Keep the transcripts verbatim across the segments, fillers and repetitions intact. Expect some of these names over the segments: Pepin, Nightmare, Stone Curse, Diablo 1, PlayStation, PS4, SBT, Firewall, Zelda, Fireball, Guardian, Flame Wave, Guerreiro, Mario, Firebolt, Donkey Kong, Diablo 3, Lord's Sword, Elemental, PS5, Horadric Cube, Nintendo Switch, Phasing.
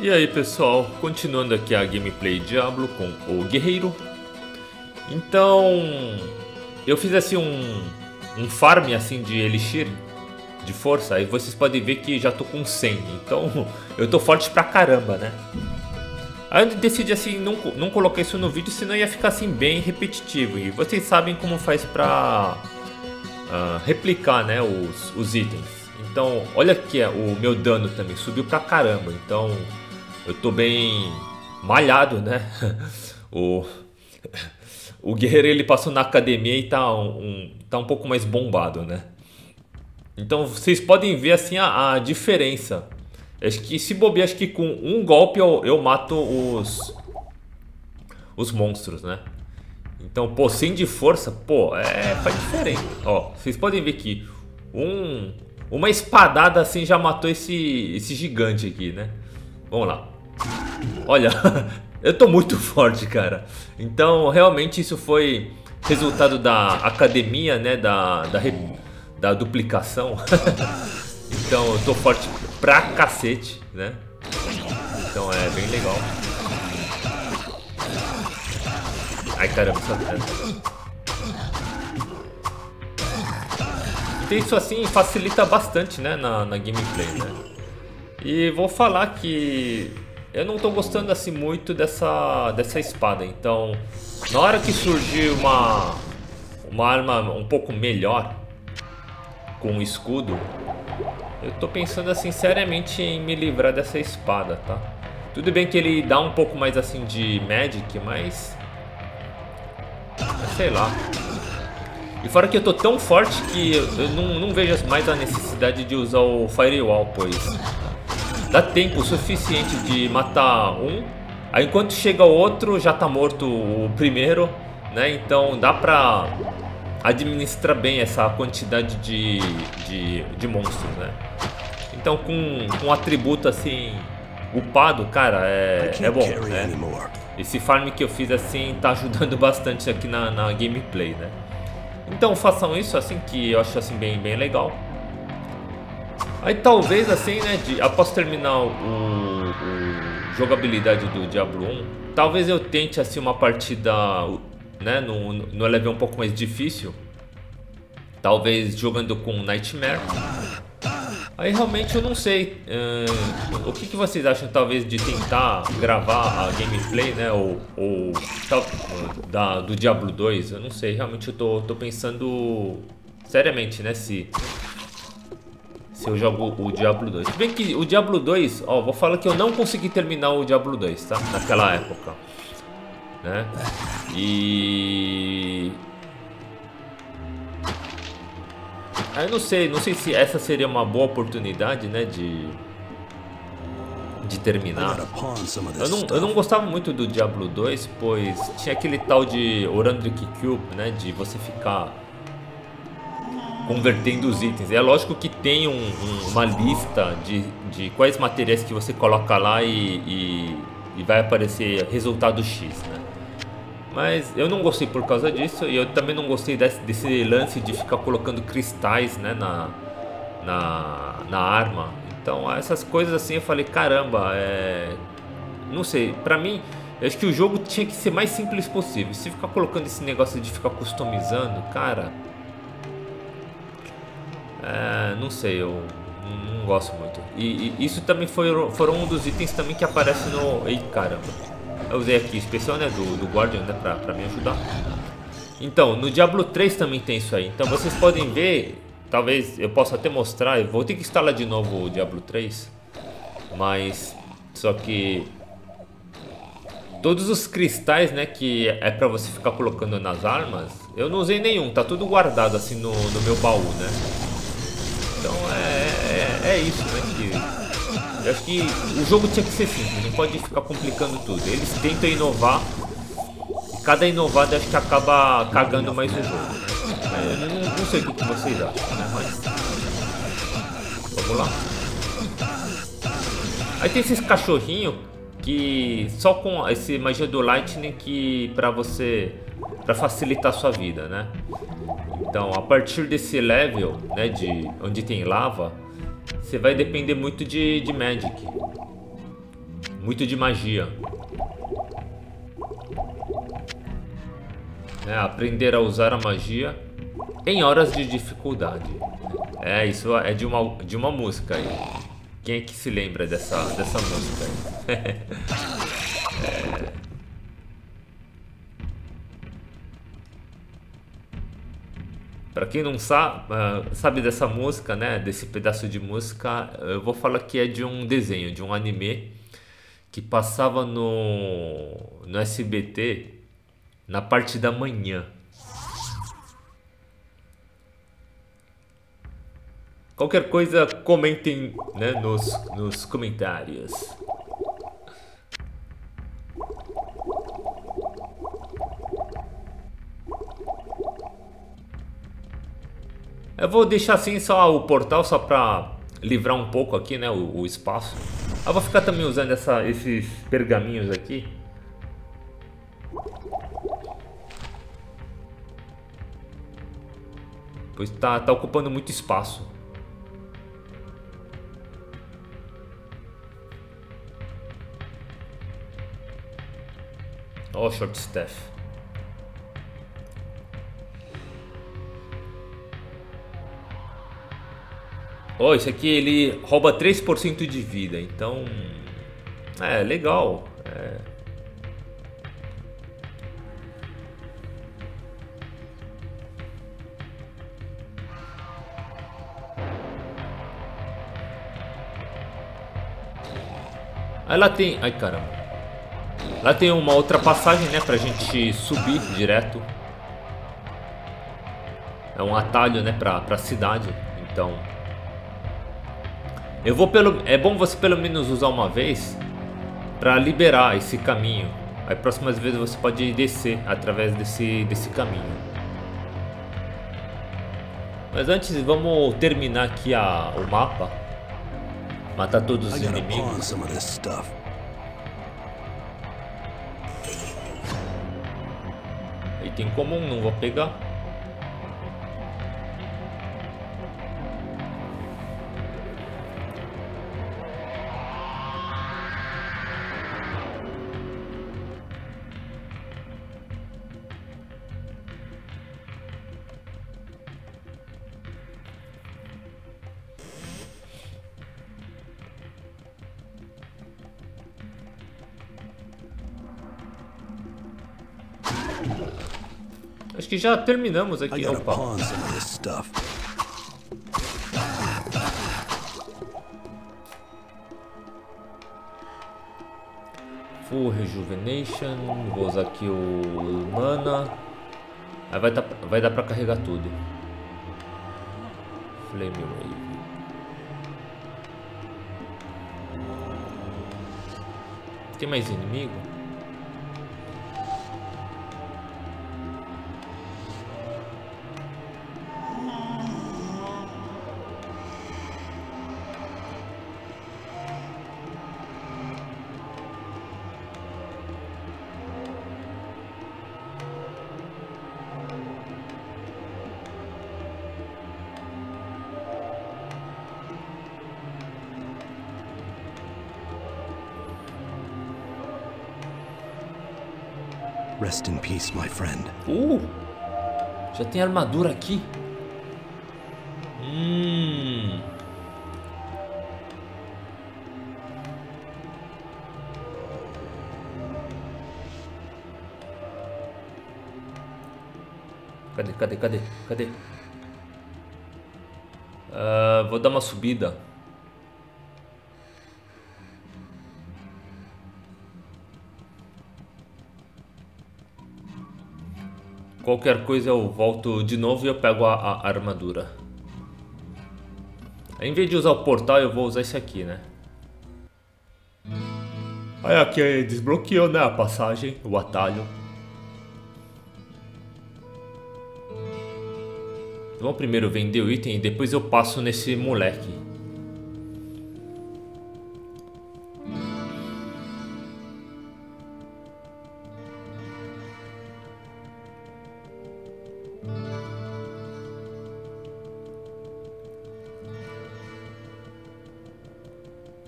E aí pessoal, continuando aqui a gameplay Diablo com o Guerreiro. Então, eu fiz assim um, um farm assim de elixir de força, aí vocês podem ver que já tô com cem, então eu tô forte pra caramba, né? Aí eu decidi assim, não, não colocar isso no vídeo, senão ia ficar assim bem repetitivo. E vocês sabem como faz pra uh, replicar, né, os, os itens. Então, olha aqui, o meu dano também subiu pra caramba, então eu tô bem malhado, né? o, o guerreiro ele passou na academia e tá um, um, tá um pouco mais bombado, né? Então vocês podem ver assim a, a diferença. Acho que se bobear, acho que com um golpe eu, eu mato os os monstros, né? Então, pô, cem de força, pô, é, faz diferença. Ó, vocês podem ver que um, uma espadada assim já matou esse, esse gigante aqui, né? Vamos lá. Olha, eu tô muito forte, cara. Então, realmente isso foi resultado da academia, né? Da... da da duplicação. Então eu tô forte pra cacete, né? Então é bem legal. Ai caramba, só tem isso assim, facilita bastante, né, na, na gameplay, né? E vou falar que eu não tô gostando assim muito dessa dessa espada. Então na hora que surgir uma uma arma um pouco melhor, com um escudo, eu tô pensando assim seriamente em me livrar dessa espada, tá? Tudo bem que ele dá um pouco mais assim de magic, mas... mas sei lá. E fora que eu tô tão forte que eu, eu não, não vejo mais a necessidade de usar o Firewall, pois dá tempo suficiente de matar um, aí enquanto chega o outro já tá morto o primeiro, né? Então dá pra... administra bem essa quantidade de, de, de monstros, né? Então com, com um atributo assim upado, cara, é, é bom, né? Esse farm que eu fiz assim tá ajudando bastante aqui na, na gameplay, né? Então façam isso assim, que eu acho assim bem, bem legal. Aí talvez assim, né, de, após terminar o, o jogabilidade do Diablo um, talvez eu tente assim uma partida, né, no, no level um pouco mais difícil, talvez jogando com Nightmare. Aí realmente eu não sei uh, o que, que vocês acham, talvez de tentar gravar a gameplay, né, ou, ou tal, da, do Diablo dois. Eu não sei, realmente eu tô, tô pensando seriamente, né, se, se eu jogo o Diablo dois. Se bem que o Diablo dois, ó, vou falar que eu não consegui terminar o Diablo dois, tá, naquela época, né? E eu não sei, não sei se essa seria uma boa oportunidade, né, de de terminar. Eu não, eu não gostava muito do Diablo dois, pois tinha aquele tal de Horadric Cube, né, de você ficar convertendo os itens. É lógico que tem um, um, uma lista de, de quais materiais que você coloca lá e, e, e vai aparecer resultado X, né? Mas eu não gostei por causa disso, e eu também não gostei desse, desse lance de ficar colocando cristais, né, na, na, na arma. Então essas coisas assim eu falei, caramba, é... não sei, pra mim, eu acho que o jogo tinha que ser mais simples possível. Se ficar colocando esse negócio de ficar customizando, cara, é... não sei, eu não gosto muito. E, e isso também foi, foram um dos itens também que aparece no... ei, caramba. Eu usei aqui especial, né, do, do Guardian, né, pra, pra me ajudar. Então, no Diablo três também tem isso aí. Então vocês podem ver, talvez eu possa até mostrar. Eu vou ter que instalar de novo o Diablo três. Mas, só que todos os cristais, né, que é pra você ficar colocando nas armas, eu não usei nenhum, tá tudo guardado assim no, no meu baú, né. Então é, é, é isso, né, que... eu acho que o jogo tinha que ser simples, não pode ficar complicando tudo. Eles tentam inovar, e cada inovada acho que acaba cagando mais o jogo. Eu não, não sei o que vocês acham, né? Mas... vamos lá. Aí tem esses cachorrinhos que só com esse magia do Lightning que pra você... pra facilitar a sua vida, né? Então a partir desse level, né, de onde tem lava, você vai depender muito de, de Magic. muito de magia. É, aprender a usar a magia em horas de dificuldade. É, isso é de uma, de uma música aí. Quem é que se lembra dessa, dessa música aí? É. Pra quem não sabe, sabe dessa música, né? Desse pedaço de música, eu vou falar que é de um desenho, de um anime que passava no, no S B T na parte da manhã. Qualquer coisa, comentem, né, nos, nos comentários. Eu vou deixar assim só o portal, só pra livrar um pouco aqui, né, o, o espaço. Eu vou ficar também usando essa, esses pergaminhos aqui. Pois tá, tá ocupando muito espaço. Ó, oh, short staff. Ó, oh, esse aqui ele rouba três por cento de vida, então... É, legal. É... Aí lá tem... Ai, caramba. Lá tem uma outra passagem, né, pra gente subir direto. É um atalho, né, pra, pra cidade. Então eu vou pelo... É bom você pelo menos usar uma vez pra liberar esse caminho. Aí próximas vezes você pode descer através desse, desse caminho. Mas antes vamos terminar aqui a, o mapa. Matar todos os inimigos. Item comum, não vou pegar. Acho que já terminamos aqui. Opa. Full Rejuvenation. Vou usar aqui o Mana. Aí vai, tá, vai dar pra carregar tudo. Flame Wave. Tem mais inimigo? Rest in peace, my friend. Uh, já tem armadura aqui. Hum. Cadê, cadê, cadê, cadê? Uh, vou dar uma subida. Qualquer coisa eu volto de novo e eu pego a, a armadura. Em vez de usar o portal, eu vou usar esse aqui, né? Aí aqui desbloqueou, né, a passagem, o atalho. Vamos primeiro vender o item e depois eu passo nesse moleque.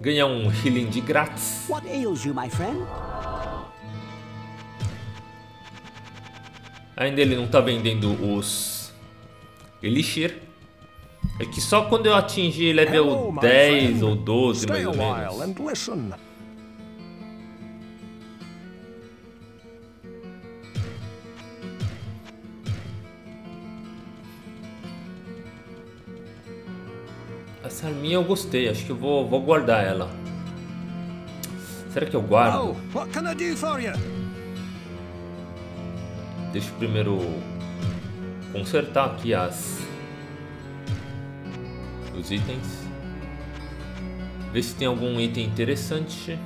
ganha um healing de grátis. What ails you, my friend? Ainda ele não tá vendendo os Elixir. É que só quando eu atingir level Hello, dez ou doze, mais ou menos. Essa arminha eu gostei, acho que eu vou, vou guardar ela. Será que eu guardo? Deixa eu primeiro consertar aqui as... os itens. Ver se tem algum item interessante.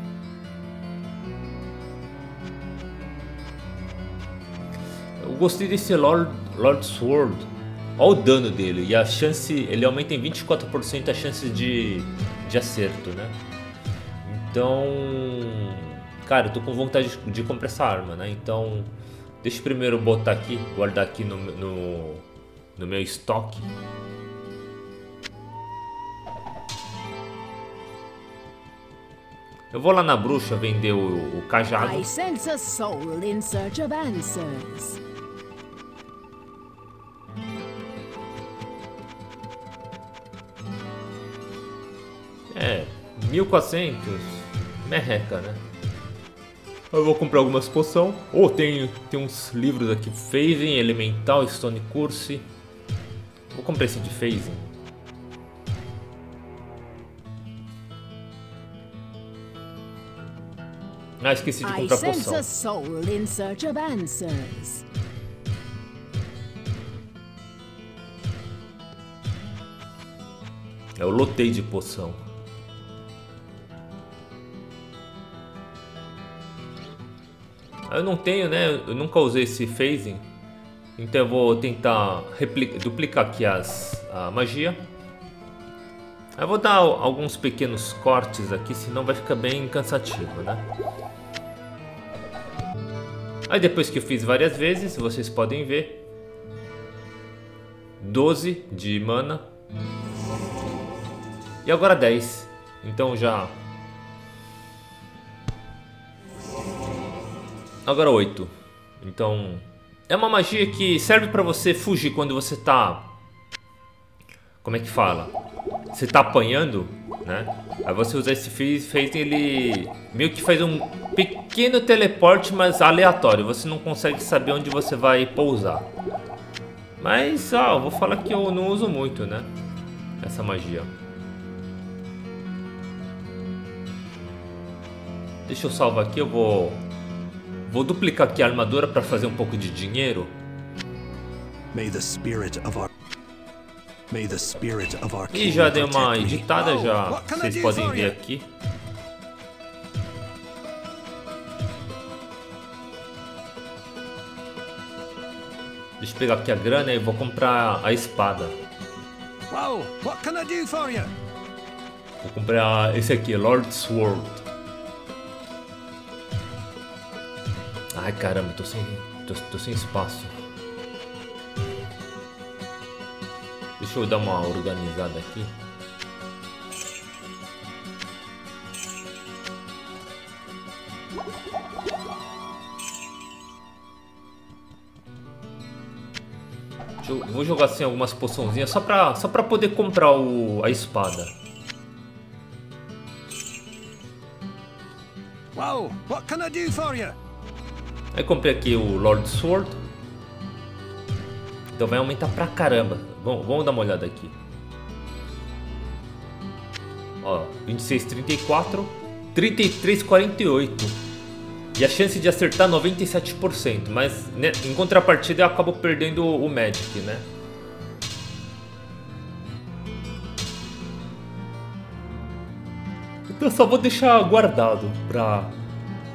Eu gostei desse Lord, Lord's Sword. Olha o dano dele. E a chance... ele aumenta em vinte e quatro por cento a chance de, de acerto, né? Então... cara, eu tô com vontade de, de comprar essa arma, né? Então... deixa eu primeiro botar aqui, guardar aqui no, no, no meu estoque. Eu vou lá na bruxa vender o, o cajado. I sense a soul in search of answers. É, mil e quatrocentos, merreca, né? Eu vou comprar algumas poções. Ou oh, tem, tem uns livros aqui: Phasing, Elemental, Stone Curse. Vou comprar esse de Phasing. Ah, esqueci de comprar poção. Eu lotei de poção. Eu não tenho, né? Eu nunca usei esse phasing. Então eu vou tentar replica, duplicar aqui as, a magia. Eu vou dar alguns pequenos cortes aqui, senão vai ficar bem cansativo, né? Aí depois que eu fiz várias vezes, vocês podem ver. doze de mana. E agora dez. Então já... agora oito. Então é uma magia que serve pra você fugir quando você tá... como é que fala? Você tá apanhando, né? Aí você usa esse phasing, ele meio que faz um pequeno teleporte, mas aleatório. Você não consegue saber onde você vai pousar. Mas, ah, eu vou falar que eu não uso muito, né? Essa magia. Deixa eu salvar aqui, eu vou... vou duplicar aqui a armadura para fazer um pouco de dinheiro. E já dei uma editada, já vocês podem ver aqui. Deixa eu pegar aqui a grana e vou comprar a espada. Vou comprar esse aqui, Lord's Sword. Ai caramba, tô sem, tô, tô sem espaço. Deixa eu dar uma organizada aqui. Eu vou jogar assim algumas poçãozinhas só pra, só pra poder comprar o, a espada. Wow, what can I do for you? Aí comprei aqui o Lord's Sword. Então vai aumentar pra caramba. Vamos, vamos dar uma olhada aqui. Ó, vinte e seis, trinta e quatro, trinta e três, quarenta e oito. E a chance de acertar noventa e sete por cento. Mas, né, em contrapartida eu acabo perdendo o Magic, né? Então eu só vou deixar guardado pra...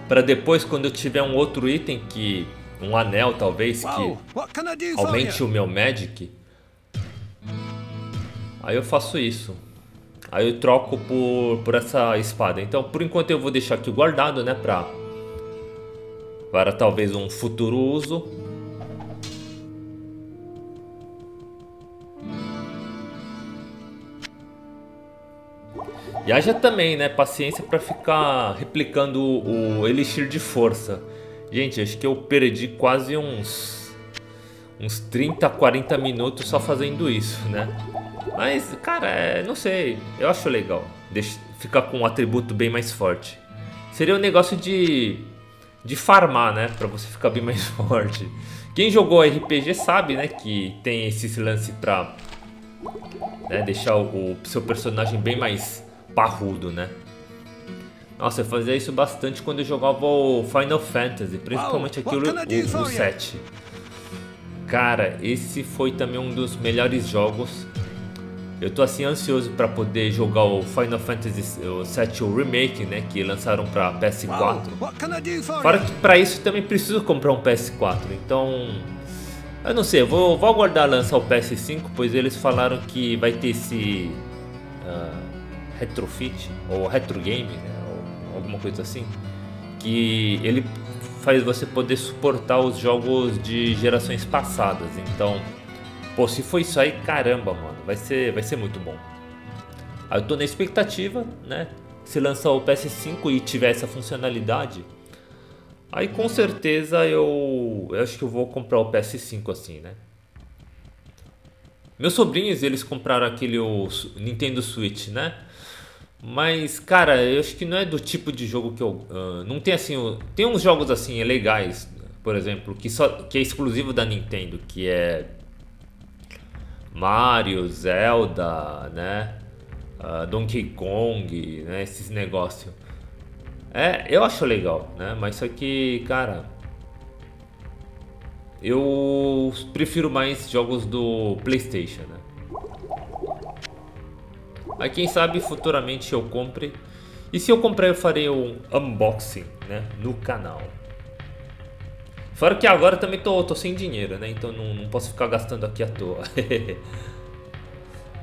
para depois, quando eu tiver um outro item que... um anel, talvez, que aumente o meu magic. Aí eu faço isso. Aí eu troco por, por essa espada. Então, por enquanto eu vou deixar aqui guardado, né? Pra, para talvez um futuro uso. E haja também, né, paciência pra ficar replicando o elixir de força. Gente, acho que eu perdi quase uns, uns trinta, quarenta minutos só fazendo isso, né? Mas, cara, é, não sei, eu acho legal. Deixa, ficar com um atributo bem mais forte. Seria um negócio de, de farmar, né? Pra você ficar bem mais forte. Quem jogou R P G sabe, né, que tem esse lance pra, né, deixar o, o seu personagem bem mais parrudo, né? Nossa, eu fazia isso bastante quando eu jogava o Final Fantasy, principalmente aqui o, o, o sete. Cara, esse foi também um dos melhores jogos. Eu tô assim ansioso para poder jogar o Final Fantasy sete o Remake, né, que lançaram para P S quatro. Fora que para isso também preciso comprar um P S quatro, então eu não sei, eu vou, vou aguardar lançar o P S cinco, pois eles falaram que vai ter esse uh, retrofit ou retro game, né, ou alguma coisa assim, que ele faz você poder suportar os jogos de gerações passadas. Então, pô, se foi isso aí, caramba, mano, vai ser, vai ser muito bom. Aí eu tô na expectativa, né? Se lançar o P S cinco e tiver essa funcionalidade, aí com certeza eu, eu acho que eu vou comprar o P S cinco assim, né? Meus sobrinhos, eles compraram aquele o Nintendo Switch, né? Mas, cara, eu acho que não é do tipo de jogo que eu... Uh, não tem assim... Uh, tem uns jogos assim, legais, por exemplo, que, só, que é exclusivo da Nintendo, que é... Mario, Zelda, né, uh, Donkey Kong, né, esses negócios. É, eu acho legal, né, mas só que, cara, eu prefiro mais jogos do PlayStation, né. Mas quem sabe futuramente eu compre, e se eu comprar eu farei um unboxing, né, no canal. Fora que agora também tô, tô sem dinheiro, né? Então não, não posso ficar gastando aqui à toa.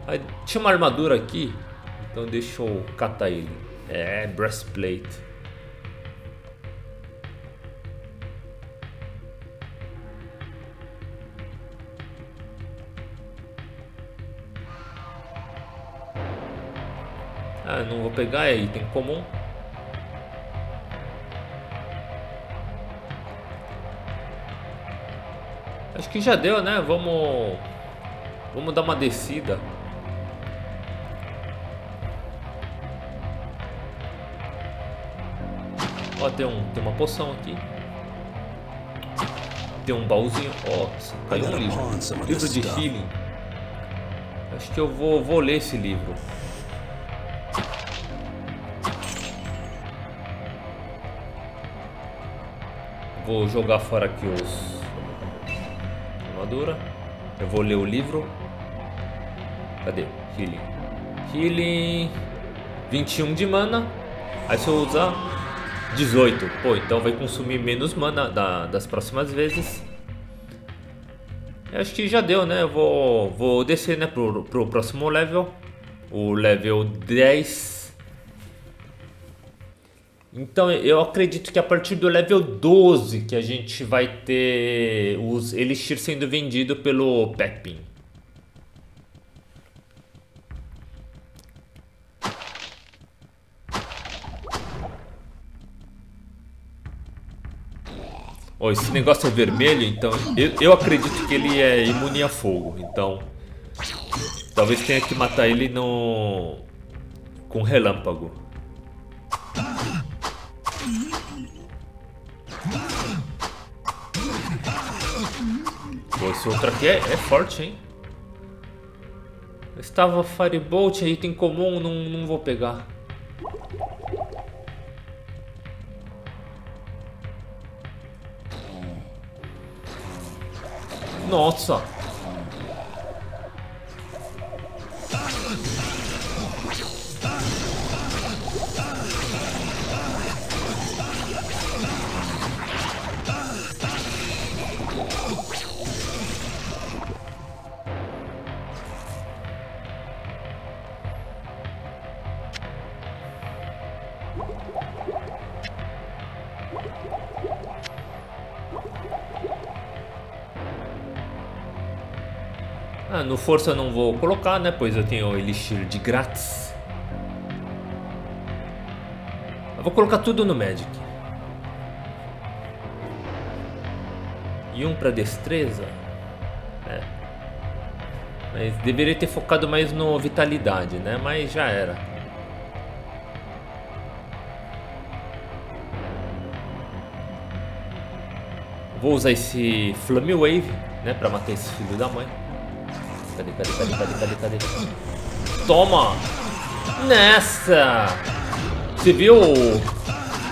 Aí, tinha uma armadura aqui, então deixa eu catar ele. É, breastplate. Ah, não vou pegar, é item comum. Acho que já deu, né? Vamos, vamos dar uma descida. Ó, tem, um, tem uma poção aqui. Tem um baúzinho. Ó, caiu um livro. Livro de healing. Acho que eu vou, vou ler esse livro. Vou jogar fora aqui os... Eu vou ler o livro. Cadê? Healing. Healing. vinte e um de mana. Aí se eu usar dezoito. Pô, então vai consumir menos mana da, das próximas vezes. Eu acho que já deu, né? Eu vou, vou descer, né, pro, pro próximo level. O level dez. Então eu acredito que a partir do level doze que a gente vai ter os elixir sendo vendido pelo Pepin. Oh, esse negócio é vermelho, então eu, eu acredito que ele é imune a fogo, então talvez tenha que matar ele no com relâmpago. Esse outro aqui é, é forte, hein? Estava Firebolt, é item comum, não, não vou pegar. Nossa! Ah, no força eu não vou colocar, né? Pois eu tenho o elixir de grátis. Eu vou colocar tudo no Magic. E um pra destreza. É. Mas deveria ter focado mais no vitalidade, né? Mas já era. Vou usar esse Flame Wave, né? Pra matar esse filho da mãe. Cadê, cadê, cadê, cadê, cadê, cadê? Toma! Nessa! Você viu?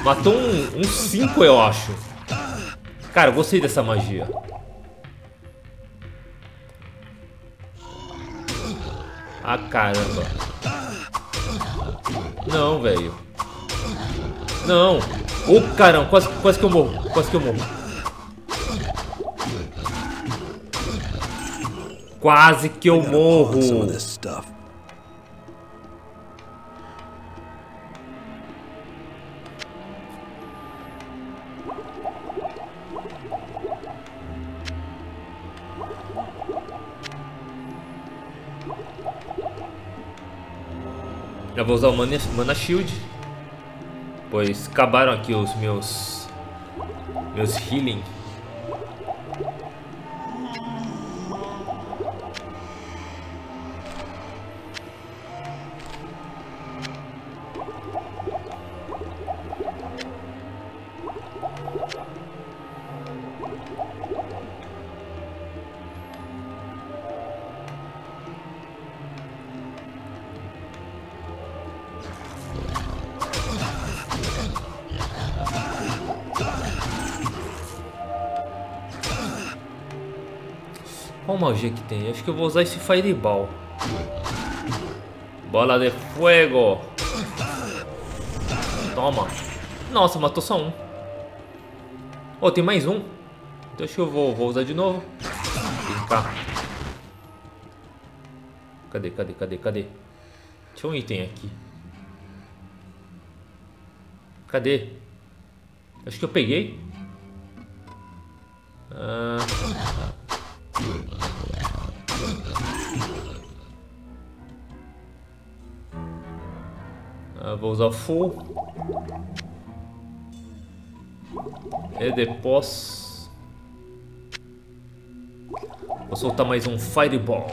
Matou um cinco, um eu acho. Cara, eu gostei dessa magia. Ah, caramba. Não, velho. Não. Ô, oh, caramba, quase, quase que eu morro. Quase que eu morro. Quase que eu morro. Já vou usar o Mana, Mana Shield, pois acabaram aqui os meus meus healing. Qual magia que tem? Acho que eu vou usar esse Fireball. Bola de fogo. Toma. Nossa, matou só um. Oh, tem mais um. Então acho que eu vou, vou usar de novo. Vem cá. Cadê, cadê, cadê, cadê? Tinha um item aqui. Cadê? Acho que eu peguei. Ah... Ah, vou usar full. E depois vou soltar mais um Fireball.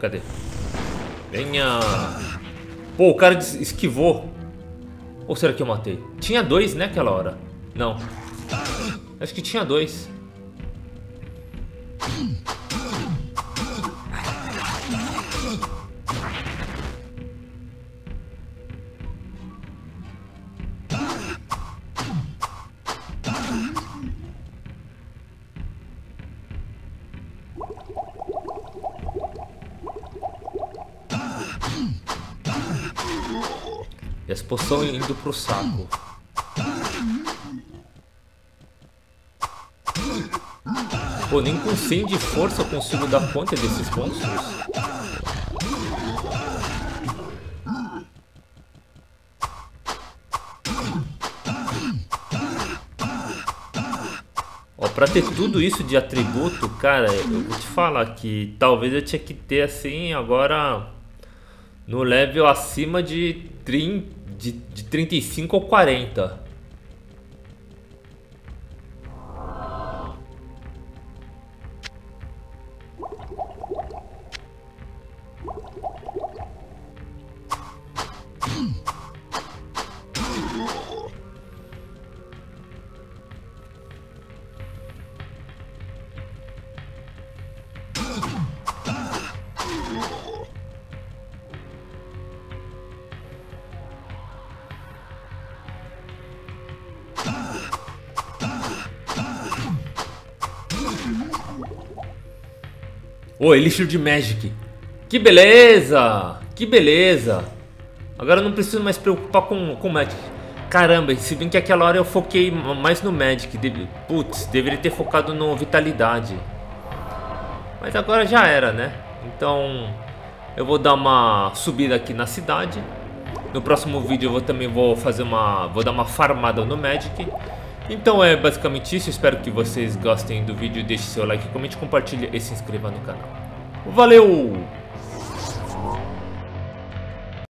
Cadê? Venha! Pô, o cara esquivou. Ou será que eu matei? Tinha dois, né, aquela hora? Não. Acho que tinha dois. E as poções indo pro saco. Pô, nem com cem de força eu consigo dar conta desses monstros. Ó, pra ter tudo isso de atributo, cara, eu vou te falar que talvez eu tinha que ter assim agora no level acima de trinta. De, de trinta e cinco ou quarenta. Oh, Elixir de Magic. Que beleza! Que beleza! Agora eu não preciso mais preocupar com o Magic. Caramba, se bem que aquela hora eu foquei mais no Magic. Putz, deveria ter focado no Vitalidade. Mas agora já era, né? Então eu vou dar uma subida aqui na cidade. No próximo vídeo eu vou, também vou fazer uma... Vou dar uma farmada no Magic. Então é basicamente isso, espero que vocês gostem do vídeo, deixe seu like, comente, compartilhe e se inscreva no canal. Valeu!